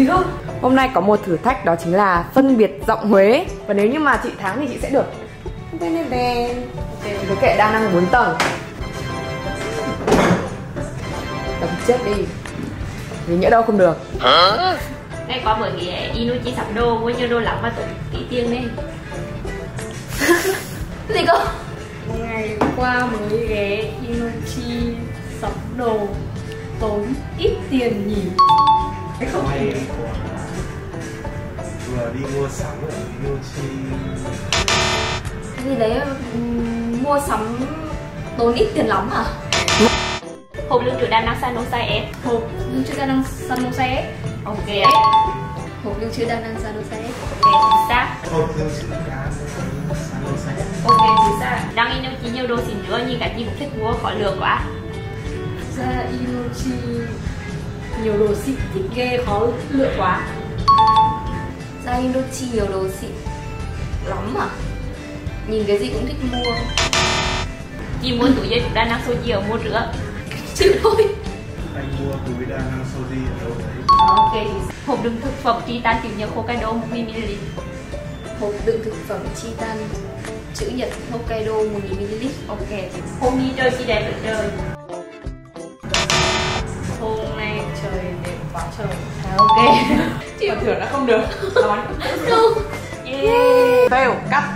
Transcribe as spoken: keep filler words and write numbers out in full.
gì không? Hôm nay có một thử thách, đó chính là phân biệt giọng Huế. Và nếu như mà chị thắng thì chị sẽ được bên này về cái kệ đa năng bốn tầng. Đấm chết đi, vì nhỡ đâu không được. Đây có bởi vì Inochi sắm đồ, mua nhiều đồ lắm mà tốn kỹ tiền đấy. Gì cơ? Ngày qua mới ghé Inochi sắm đồ, tốn ít tiền nhỉ? Không hay vừa đi mua sắm ở Inochi. Cái gì đấy mua sắm tốn ít tiền lắm à? Hộp lưu trữ đa năng Sanosai em. Hộp lưu trữ đa năng Sanosai em. Ok. Hộp lưu trữ đa năng Sanosai em. Ok, chính xác. Hộp lưu trữ đa năng Sanosai em. Ok, chính xác. Đang Inochi nhiều đồ xịn nữa nhưng cả chị cũng thích mua khỏi lừa quá. Ra Inochi nhiều đồ xịn thích ghê, khó lựa quá. Ra Inochi nhiều đồ xịn lắm à? Nhìn cái gì cũng thích mua. Chị mua tủ dây đa năng Soji ở mua rửa. Chịu thôi. Anh mua túi đa năng Soji ở đâu đấy? Ok. Hộp đựng thực phẩm Chitani chữ nhật Hokkaido một nghìn mi li lít. Hộp đựng thực phẩm Chitani chữ nhật Hokkaido một nghìn mi li lít. Ok. Hôm đi chơi chị đẹp được trời. Hôm nay trời đẹp quá trời. À, ok. Chị tưởng là không được. Đón. Không. Yeah. Fail. Cắt.